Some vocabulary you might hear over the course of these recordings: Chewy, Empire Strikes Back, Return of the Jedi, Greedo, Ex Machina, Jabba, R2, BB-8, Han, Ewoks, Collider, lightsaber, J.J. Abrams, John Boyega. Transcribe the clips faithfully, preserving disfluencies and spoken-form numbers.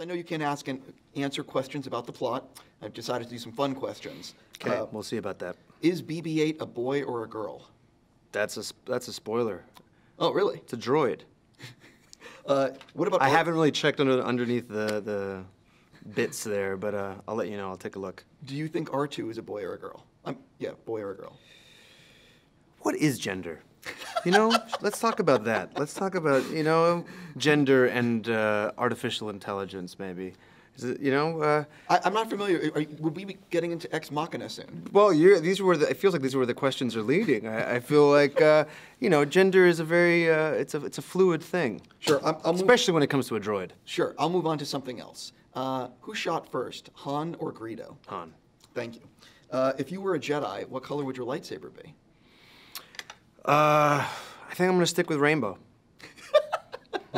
I know you can't ask and answer questions about the plot. I've decided to do some fun questions. Okay, uh, we'll see about that. Is B B eight a boy or a girl? That's a that's a spoiler. Oh, really? It's a droid. uh, what about? I haven't really checked under underneath the the bits there, but uh, I'll let you know. I'll take a look. Do you think R two is a boy or a girl? Um, yeah, boy or a girl. What is gender? You know, let's talk about that. Let's talk about, you know, gender and uh, artificial intelligence, maybe. Is it, you know? Uh, I, I'm not familiar. Are, would we be getting into Ex Machina soon? Well, you're, these were the, it feels like these were the questions are leading. I, I feel like, uh, you know, gender is a very, uh, it's, a, it's a fluid thing. Sure. I'm, I'll Especially move, when it comes to a droid. Sure. I'll move on to something else. Uh, who shot first, Han or Greedo? Han. Thank you. Uh, if you were a Jedi, what color would your lightsaber be? Uh, I think I'm gonna stick with rainbow.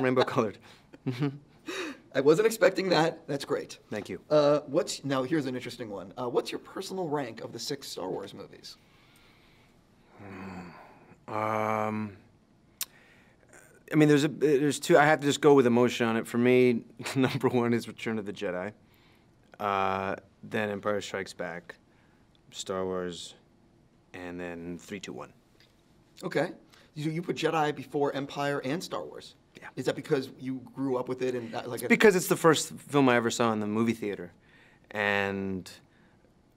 Rainbow colored. I wasn't expecting that. That's great. Thank you. Uh, what's now? Here's an interesting one. Uh, what's your personal rank of the six Star Wars movies? Um, I mean, there's a there's two. I have to just go with emotion on it. For me, number one is Return of the Jedi. Uh, then Empire Strikes Back, Star Wars, and then three, two, one. Okay, you, you put Jedi before Empire and Star Wars. Yeah. Is that because you grew up with it and not, like? It's because it's the first film I ever saw in the movie theater, and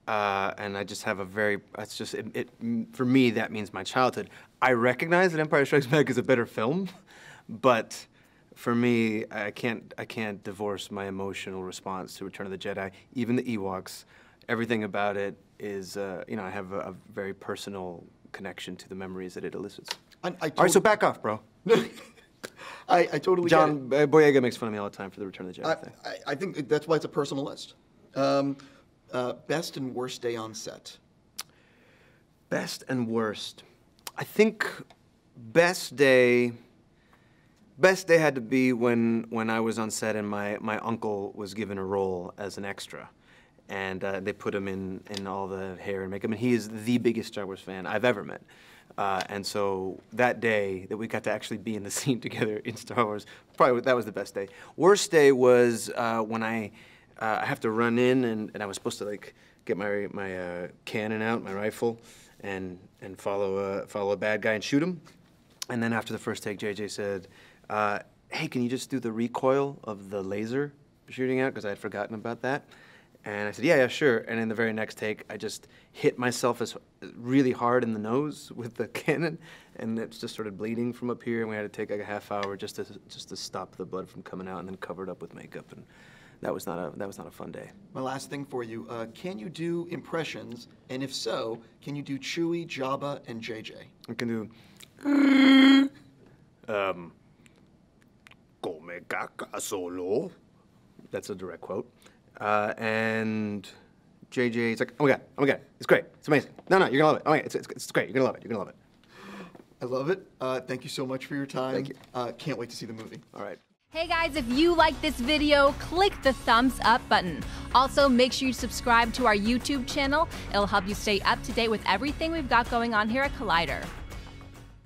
uh, and I just have a very. That's just it, it. For me, that means my childhood. I recognize that Empire Strikes Back is a better film, but for me, I can't. I can't divorce my emotional response to Return of the Jedi, even the Ewoks. Everything about it is. Uh, you know, I have a, a very personal connection to the memories that it elicits. I, I totally all right, so back off, bro. I, I totally John get it. Boyega makes fun of me all the time for the Return of the Jedi I, thing. I, I think that's why it's a personal list. Um, uh, best and worst day on set? Best and worst. I think best day, best day had to be when, when I was on set and my, my uncle was given a role as an extra. And uh, they put him in, in all the hair and makeup. And he is the biggest Star Wars fan I've ever met. Uh, and so that day that we got to actually be in the scene together in Star Wars, probably that was the best day. Worst day was uh, when I uh, I have to run in and, and I was supposed to like get my my uh, cannon out, my rifle, and and follow a, follow a bad guy and shoot him. And then after the first take, J J said, uh, "Hey, can you just do the recoil of the laser shooting out? Because I had forgotten about that." And I said, yeah, yeah, sure. And in the very next take, I just hit myself as really hard in the nose with the cannon, and it just started bleeding from up here. And we had to take like a half hour just to just to stop the blood from coming out, and then cover it up with makeup. And that was not a that was not a fun day. My last thing for you: uh, can you do impressions? And if so, can you do Chewy, Jabba, and J J? I can do. um. Come caca solo. That's a direct quote. Uh, and J J's like, oh my god, oh my god, it's great, it's amazing. No, no, you're gonna love it. Oh my god, it's, it's, it's great, you're gonna love it, you're gonna love it. I love it. Uh, thank you so much for your time. Thank you. Uh, can't wait to see the movie. All right. Hey guys, if you like this video, click the thumbs up button. Also, make sure you subscribe to our YouTube channel. It'll help you stay up to date with everything we've got going on here at Collider.